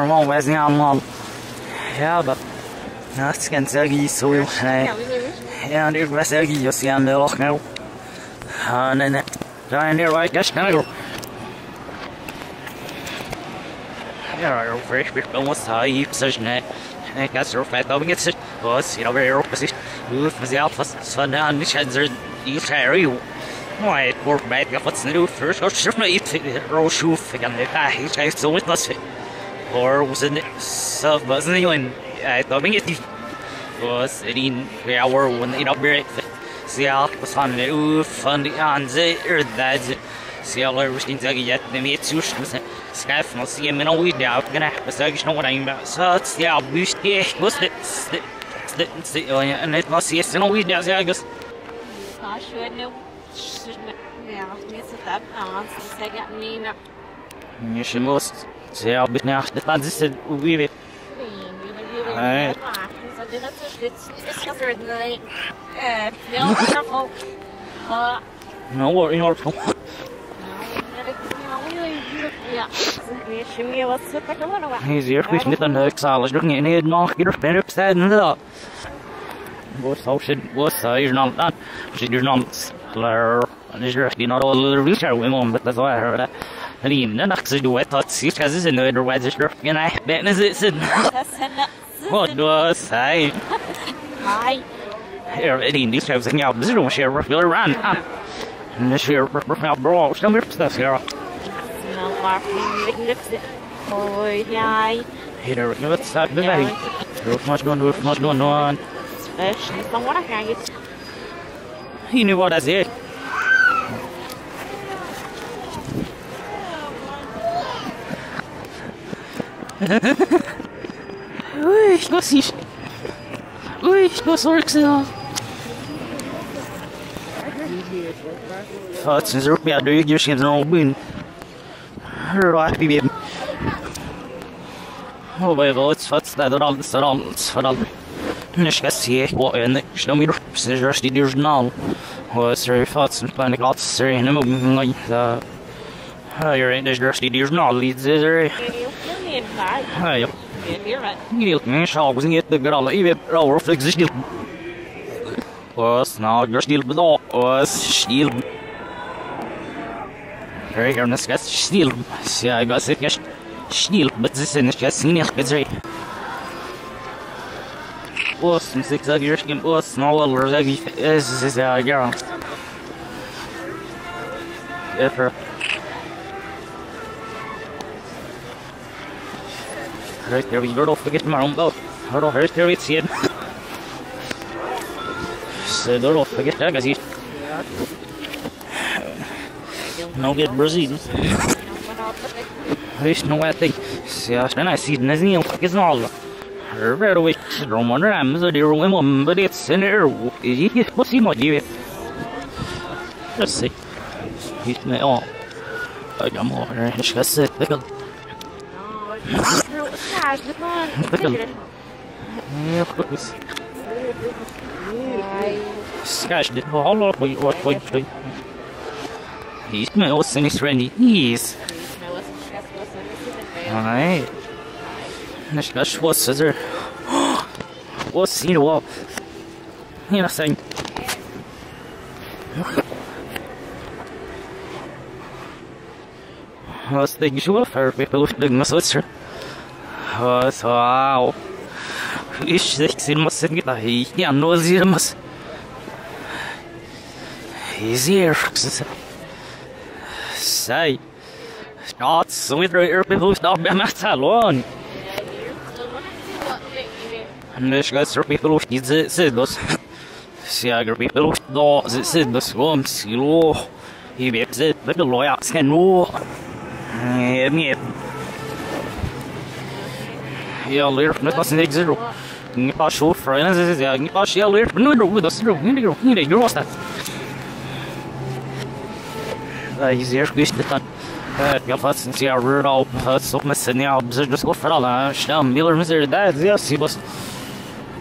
remote وزني عمال يابا ناس كان ساقي سوي حنايا يا ندير بساقي يس يا ندير أخناو هانا دا ندير وايد كش كناجو يا رو فريش بيموس هاي بسجنة كاس رو فات بيجي تسج بس يا رو رو بسيج يوف مزيال فص صنع نيش هنزر يشاريو وايد بورك بعد قفص نلو فرش شفنا يت رو شوف كان الحين شايف سويت نصف or was it sub wasn't when I thought it was in the hour when it upgrade see how was on the roof on the on the earth that see how everything that yet the meat sush scaff no see me no we doubt gonna was I know what I'm about so it's yeah we stay was it and it was yes no we doubt I guess I should know yeah it's that I got me no you should most See, I'll be now. The fans is said we will. Hey. No, we're in our room. He's here. He's not on the exhaust. Looking at it, no, you're better upset than that. What's how should what's you're not that? Should you're not slur? And you're not all the richer women, but that's why I heard that. لين أنا أقصد واتسي كذا إنه الرواد يشرب يعني بين زين ودوس هاي لين دي شايف زين يا بزرو مش يروح يلعب مش يروح يلعب برو شو نمر بس يا الله نفسي هاي هنا نفسي هاي بذاري روح ما شلون نوان إيش نسمع وراك يعني هني وراك زين Ui, ich muss nicht. Ui, ich muss zurücksehen. Falls ich zurück mehr durchgeschrieben noch bin. Right, wie eben. Oh mein Gott, falls da dran. Nicht was hier, wo eine Schnummel ist, ist die Journal. Was falls ich meine Glatz rein, nein, da. Ah, ihr in der Journal, lies Hey, Niels, mijn schaal was niet te grallen. Ik weet al of ik ze stil. Was nou, je stil bedoel. Was stil. Kijk, er is gas stil. Ja, ik was het stil, maar ze zijn het gas niet gezien. Was, ik zeg je stil. Was nou, al was ik is ja, ja. Even. Right there, we don't forget my own boat. I don't hurt there, it's here. So don't forget that, guys. No get Brazil. I just know what I think. See, I see it as Neil. It's not all. Right away, Roman Rams are the women, but it's in there. What's he not give it? Let's see. He's my all. I got more. I just got sick. Gosh, the whole of what? He's my old son, he's ready. He's alright. Gosh, what's there? What's in the wall? You're saying. What's the usual for people with the muscle? Was wow. Ich sechzehn muss ich da hier nur sehen muss. Hier sei. Staat so mit der bewusst auf der Nacht salon. Nicht ganz so people auf diese sind los. Sehr people da sind das rum silo. Hier wird seit mit der Leute kein nur. Mir يا الله يرحمه بس نيجزرو نباش شوف رأينا زي يا نباش يا الله يرحمه نروح بس نروح نيجرو نيجرو أصلاً يزير كويس جدا قفص نسيا رراو صوب مسنيا بزر بس كفر على شام ميلر مزر ده زي سي بس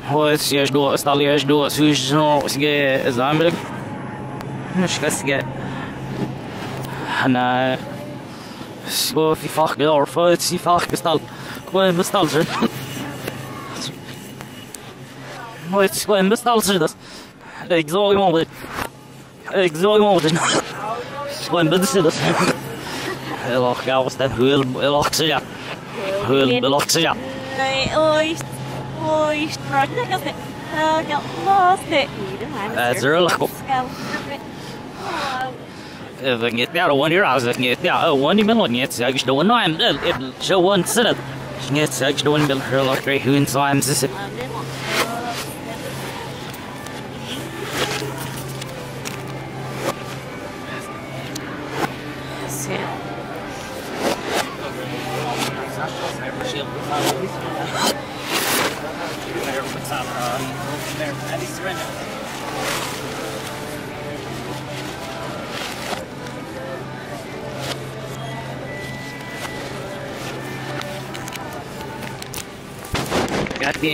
هو سيج دو استاليج دو سويج نو سيج زامبرك مش كسيج أنا سو في فخ كده أو فات سي فخ بستال If get out of 1 year, I was like, yeah, 1 year, it's actually one. I'm it show one setup. It's actually one bill for like 3 hoon times. This is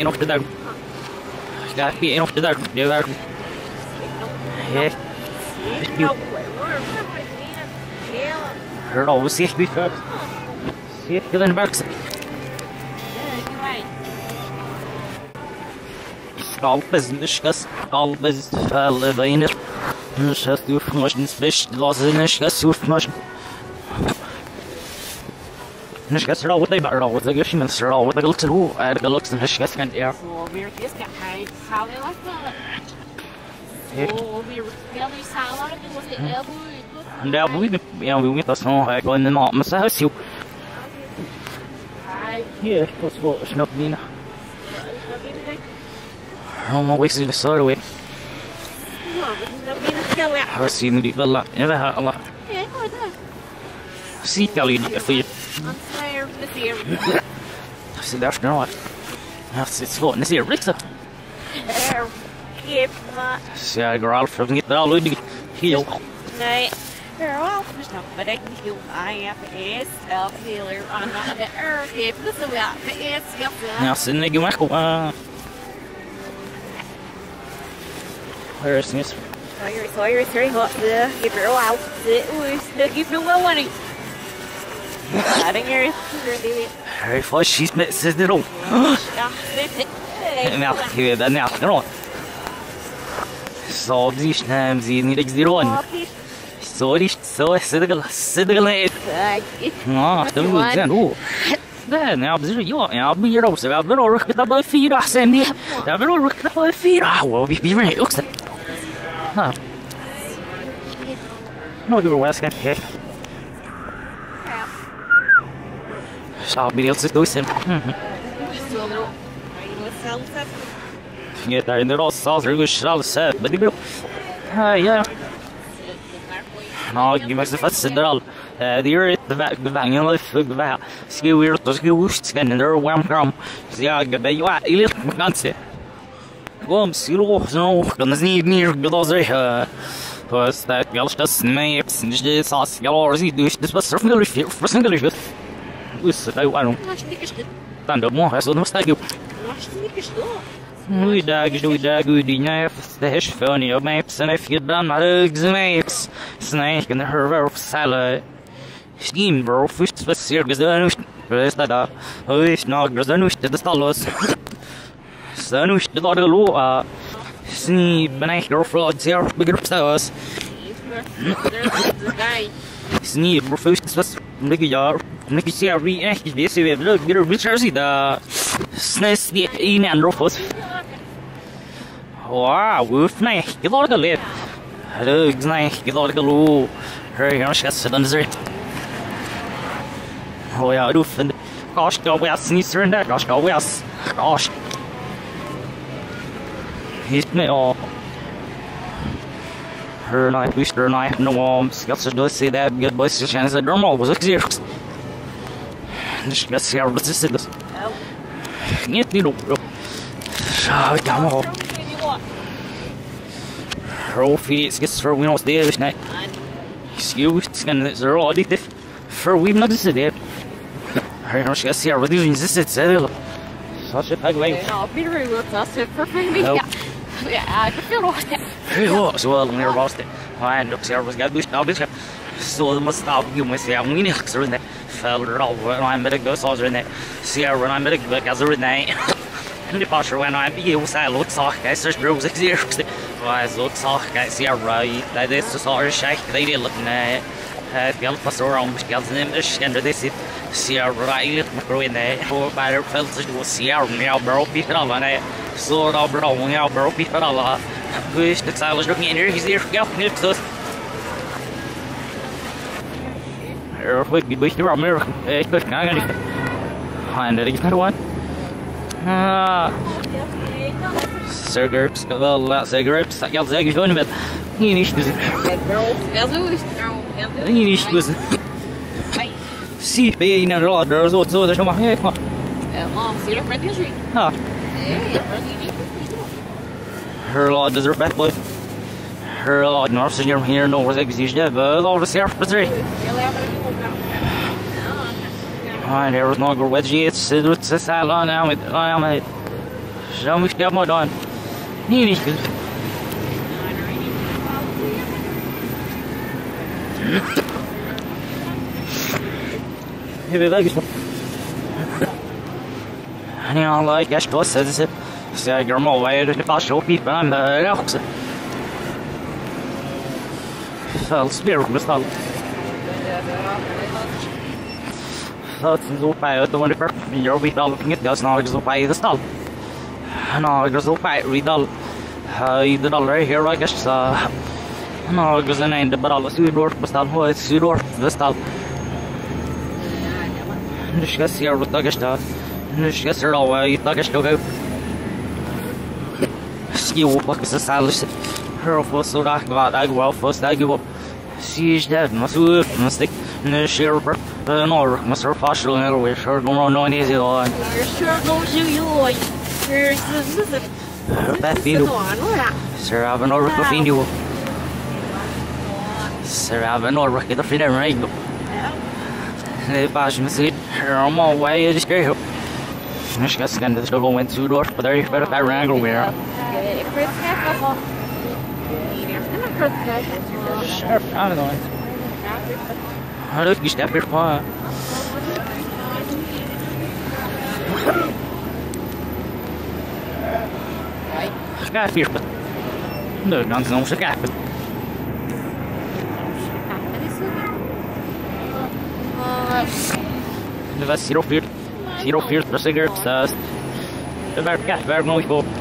off the dark. Got me off the dark. Hello, see it before. See it in box. Nishkas raw with the bar raw with the gushman's raw with the little two and the looks and Nishkas and air. So we're just got high salad like that. So we're really salad with the elbow. And that we with us now, I go in the not massage you. Here, what's what? Snubnina. I'm always in the sorry way. I've seen the villa, never had a lot. See, tell you for you. I'm tired of this year. I said, that's not. It's what this year, Rixa. See, I growl from it all in the heel. Night. But I can heal. I have a self healer on the earth. If this is about the ass, yep. Now, send me my coin. Where is this? So you're very hot. Give her a while. It was give her my money. I think you're really very fast. She's missing it all. Now, here, then, now, no. So, these times you need to run. Sorry, so I said, no, don't then I'll be your house. I'll be all right with about feet. I send you. I'll be all right with about feet. I will be very upset. No, you're welcome. I'll be able to do something. Yeah, they're in the south, really shall set, but yeah. No, you must have a central. You're at the back, the bang, and lift the back. See, we're to see who's standing there, where I'm from. See, I get you out, you little fancy. Come, see, no, don't need me, because I. First, that girl just makes the sauce, girl, or she does this, but certainly, for single, good. Listen, I don't. Thunder more, I saw no stag. We dag, we deny the hash phony of maps, and if you done my legs, maps, snake and her rough salad. Steam bro, fish was serious, restada, wish not grazanush to the stalos. Sanush the daughter Lua, sneak beneath your floods here, bigger stars. Sneak refused was big yard. Make see a reaction. This is look, you're Richardsy the Sness the in and Rufus. Wow, woof, nice, get all the lip. Hello, nice, get all the loo. Hurry, I'm just sitting there. Oh, yeah, roof and gosh, the way I sneeze and that gosh, the way I gosh. Hit me all. Her knife, wish her knife, no arms. Got to do see that good boys, your chance at normal was a zero. Let's see how this is. Get me up, bro. Come on. Roll feet, get through windows there this night. Excuse me, and it's all addictive. For we've not this there. I don't see how reducing this is. Such a bad way. I'll be rude with us for me. Yeah, I feel lost. It well, near lost it. I end up service got bushed now, Bishop. So, must stop you, Miss. I'm winning, sir. Fell over, I'm better go, soldier. And the third one. And there was no good wedgie, it's a salon now with I so much damn on. And I like Ash Boss says it. Say, you're more way to the show people and the rocks. Felt spirit was out. No, Mr. Fashel, we sure don't know easy on. Sure don't you like. That video. Sir, I've an order to you. Sir, I've an order to feed them right. They pass me sleep. I'm all way is here. I just can't just go in 2 doors, but there's better that wrangle wear. Sure, I don't know. I don't think that before. No, nonsense. The 0 fear, the cigarette says. The very cat, very noisy.